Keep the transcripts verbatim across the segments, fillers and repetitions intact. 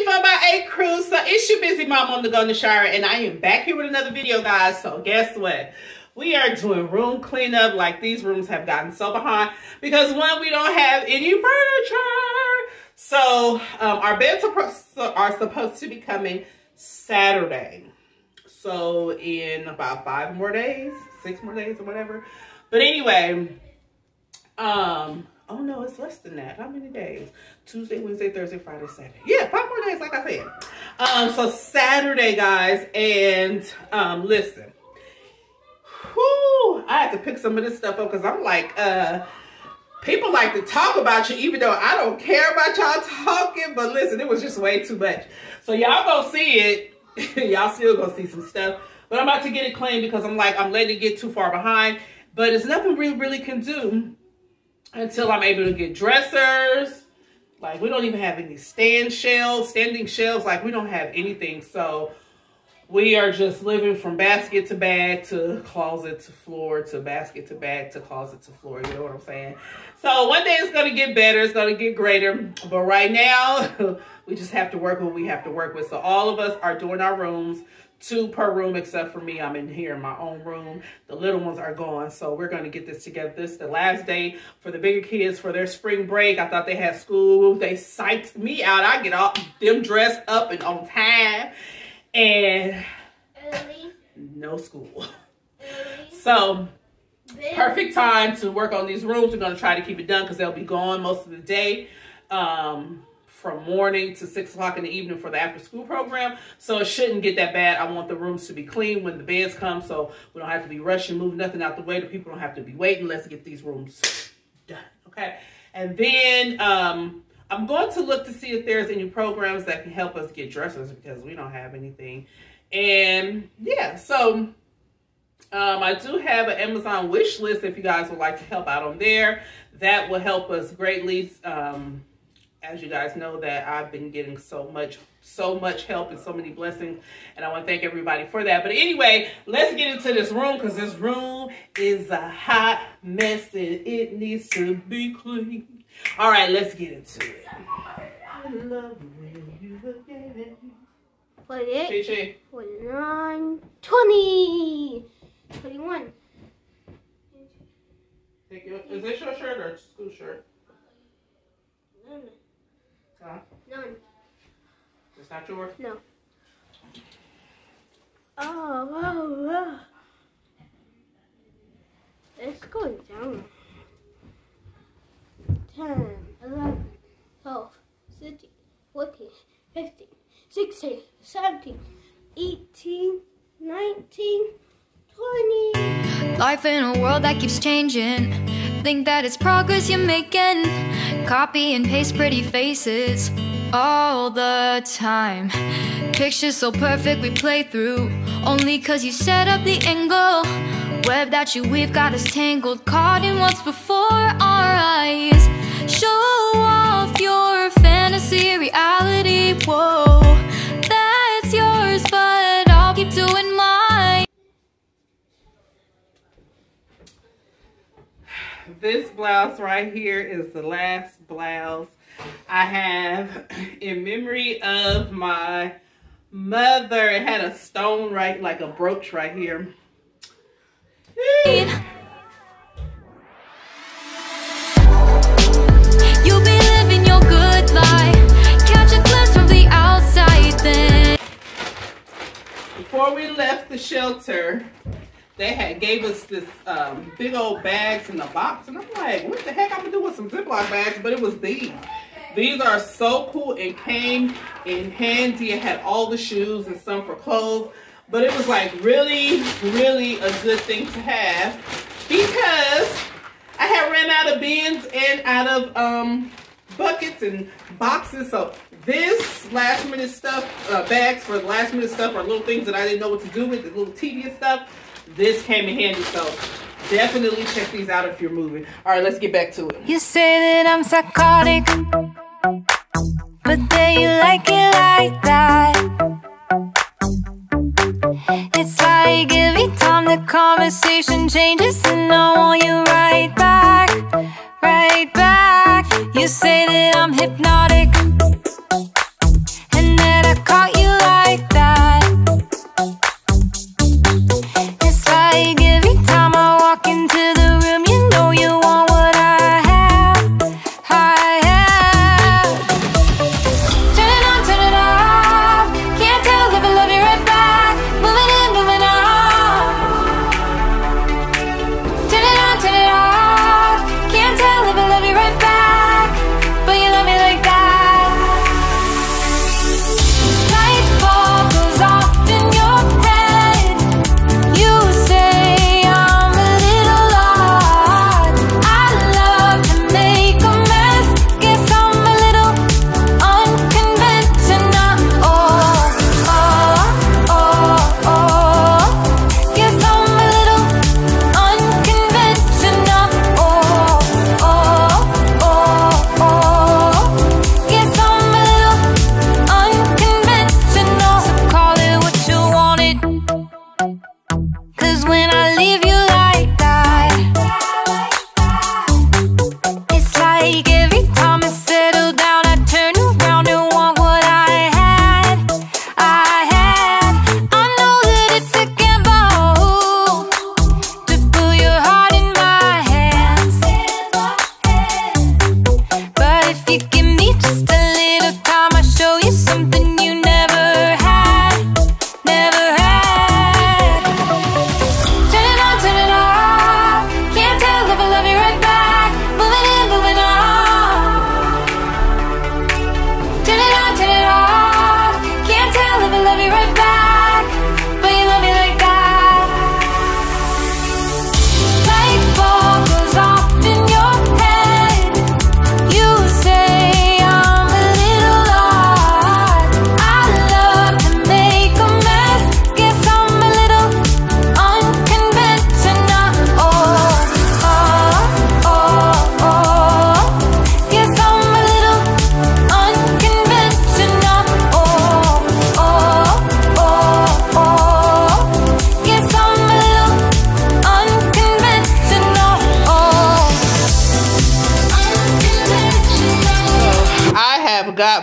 currently for my eight crew, so it's your busy mom on the go, Nashara, and I am back here with another video, guys. So guess what? We are doing room cleanup. Like, these rooms have gotten so behind because one, we don't have any furniture. So um, our beds are, are supposed to be coming Saturday. So in about five more days, six more days or whatever. But anyway, um, oh no, it's less than that. How many days? Tuesday, Wednesday, Thursday, Friday, Saturday. Yeah, five more days, like I said. Um, so Saturday, guys, and um, listen. Whew, I have to pick some of this stuff up because I'm like, uh, people like to talk about you, even though I don't care about y'all talking. But listen, it was just way too much. So y'all gonna see it. Y'all still gonna see some stuff. But I'm about to get it clean because I'm like, I'm letting it get too far behind. But it's nothing we really can do until I'm able to get dressers. Like, we don't even have any stand shelves, standing shelves. Like, we don't have anything. So we are just living from basket to bag to closet to floor to basket to bag to closet to floor. You know what I'm saying? So one day it's going to get better. It's going to get greater. But right now, we just have to work with what we have to work with. So all of us are doing our rooms. Two per room, except for me. I'm in here in my own room. The little ones are gone, so we're going to get this together. This is the last day for the bigger kids for their spring break. I thought they had school. They psyched me out. I get all them dressed up and on time, and early. No school. Early. So perfect time to work on these rooms. We're going to try to keep it done because they'll be gone most of the day. Um... from morning to six o'clock in the evening for the after school program. So it shouldn't get that bad. I want the rooms to be clean when the beds come, so we don't have to be rushing, moving nothing out the way. The people don't have to be waiting. Let's get these rooms done, okay? And then um, I'm going to look to see if there's any programs that can help us get dressers because we don't have anything. And yeah, so um, I do have an Amazon wish list if you guys would like to help out on there. That will help us greatly. Um, As you guys know that I've been getting so much, so much help and so many blessings. And I want to thank everybody for that. But anyway, let's get into this room because this room is a hot mess and it needs to be clean. All right, let's get into it. I love when you look at it. forty-eight, forty-nine, twenty, twenty-one. Take your, is this your shirt or school shirt? Huh? None. It's not yours? No. Oh, oh, oh. It's going down. ten, eleven, twelve, thirteen, fourteen, fifteen, sixteen, seventeen, eighteen, nineteen, twenty. Life in a world that keeps changing. Think that it's progress you're making. Copy and paste pretty faces all the time. Pictures so perfect we play through, only cause you set up the angle. Web that you weave got us tangled, caught in what's before our eyes. Show off your fantasy reality, whoa. That's yours, but I'll keep doing mine. This blouse right here is the last blouse I have in memory of my mother. It had a stone right, like a brooch right here. Yeah. You be living your good life. Catch a glimpse from the outside then. Before we left the shelter, they had gave us this um, big old bags in the box. And I'm like, what the heck I'm going to do with some Ziploc bags? But it was these. These are so cool and came in handy. It had all the shoes and some for clothes. But it was like really, really a good thing to have because I had ran out of bins and out of um, buckets and boxes. So this last minute stuff, uh, bags for the last minute stuff are little things that I didn't know what to do with, the little tedious stuff. This came in handy, so definitely check these out if you're moving. All right, let's get back to it. You say that I'm psychotic, but then you like it like that. It's like every time the conversation changes and I want you right back, right back. You say that I'm hypnotic, and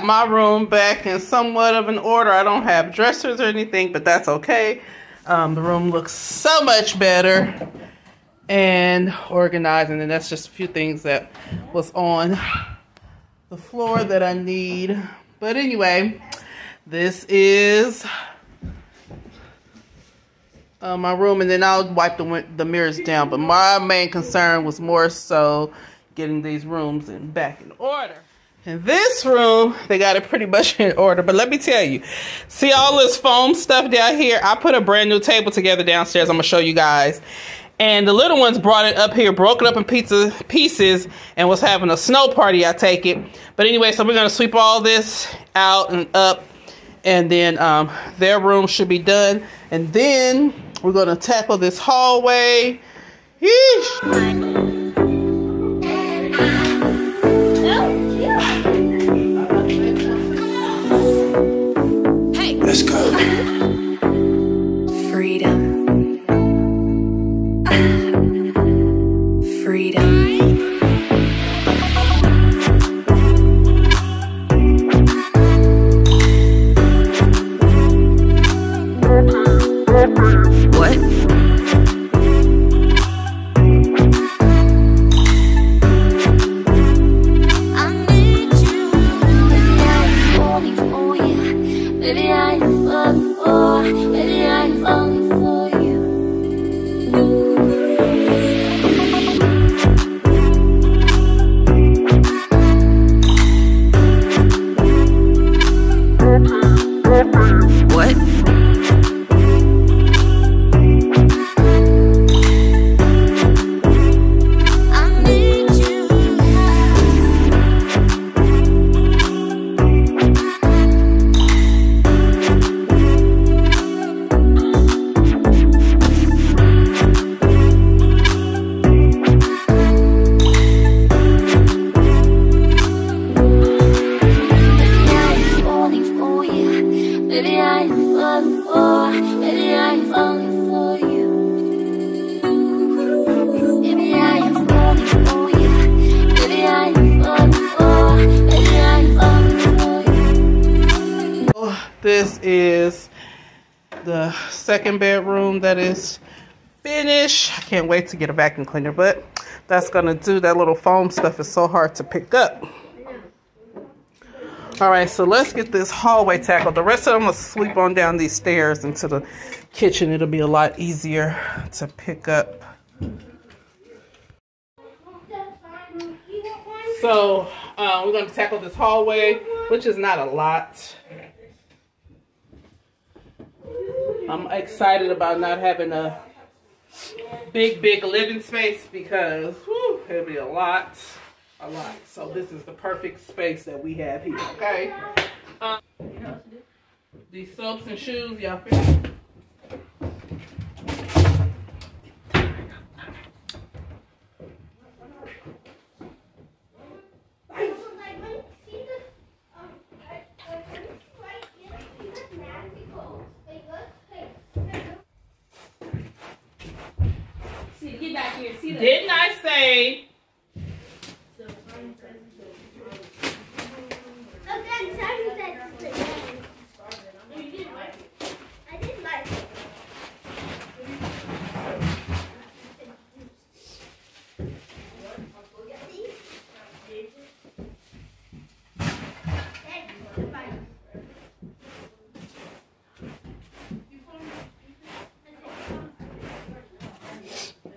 my room back in somewhat of an order. I don't have dressers or anything, but that's okay. Um, the room looks so much better and organized. And then that's just a few things that was on the floor that I need. But anyway, this is uh, my room. And then I'll wipe the, the mirrors down. But my main concern was more so getting these rooms in back in order. In this room, they got it pretty much in order. But let me tell you, see all this foam stuff down here? I put a brand new table together downstairs. I'm going to show you guys. And the little ones brought it up here, broke it up in pizza pieces, and was having a snow party, I take it. But anyway, so we're going to sweep all this out and up. And then um, their room should be done. And then we're going to tackle this hallway. Yeesh. Let's go. Freedom. Freedom. What? This is the second bedroom that is finished. I can't wait to get a vacuum cleaner, but that's gonna do. That little foam stuff is so hard to pick up. All right, so let's get this hallway tackled. The rest of them will sweep on down these stairs into the kitchen. It'll be a lot easier to pick up. So uh, we're gonna tackle this hallway, which is not a lot. I'm excited about not having a big, big living space because whew, it'll be a lot, a lot. So this is the perfect space that we have here, okay? Um, these soaps and shoes, y'all feel? Didn't I say?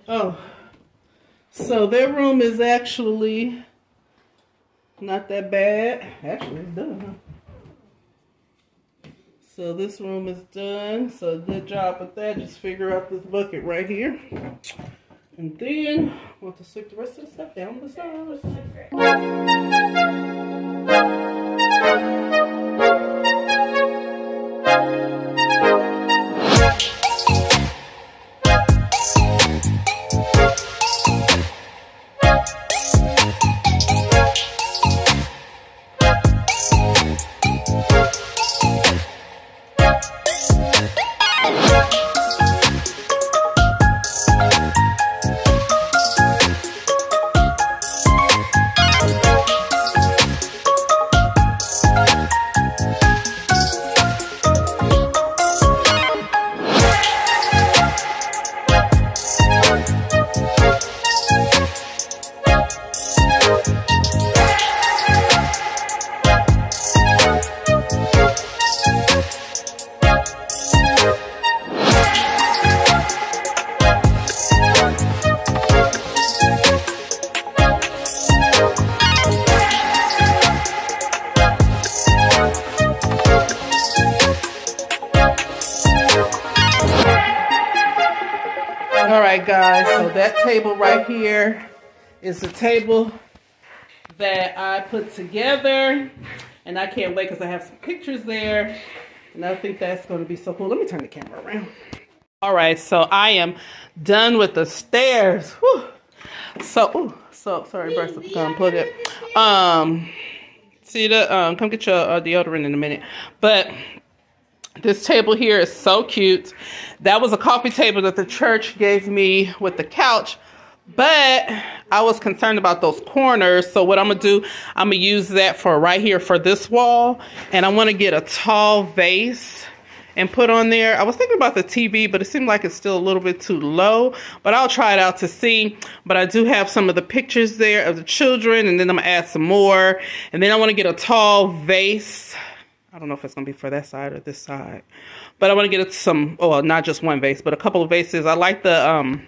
Oh. So their room is actually not that bad. Actually, it's done, huh? So this room is done. So good job with that. Just figure out this bucket right here. And then we'll have to sweep the rest of the stuff down the stairs. right, guys, so that table right here is the table that I put together, and I can't wait because I have some pictures there, and I think that's going to be so cool. Let me turn the camera around. All right, so I am done with the stairs. Whew. So, ooh, so sorry, burst up, unplug it. Um, see the um, come get your uh, deodorant in a minute, but. This table here is so cute. That was a coffee table that the church gave me with the couch, but I was concerned about those corners. So what I'm gonna do, I'm gonna use that for right here for this wall. And I wanna get a tall vase and put on there. I was thinking about the T V, but it seemed like it's still a little bit too low, but I'll try it out to see. But I do have some of the pictures there of the children, and then I'm gonna add some more. And then I wanna get a tall vase. I don't know if it's going to be for that side or this side, but I want to get some, oh, not just one vase, but a couple of vases. I like the, um,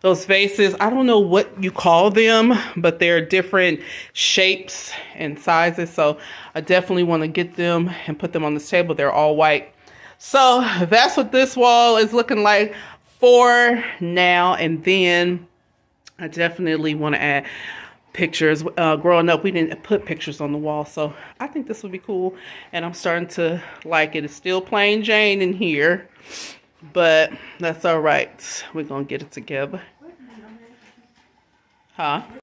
those vases. I don't know what you call them, but they're different shapes and sizes. So I definitely want to get them and put them on this table. They're all white. So that's what this wall is looking like for now. And then I definitely want to add pictures. Uh, growing up, we didn't put pictures on the wall, so I think this would be cool, and I'm starting to like it. It's still plain Jane in here, but that's all right. We're gonna get it together. Huh?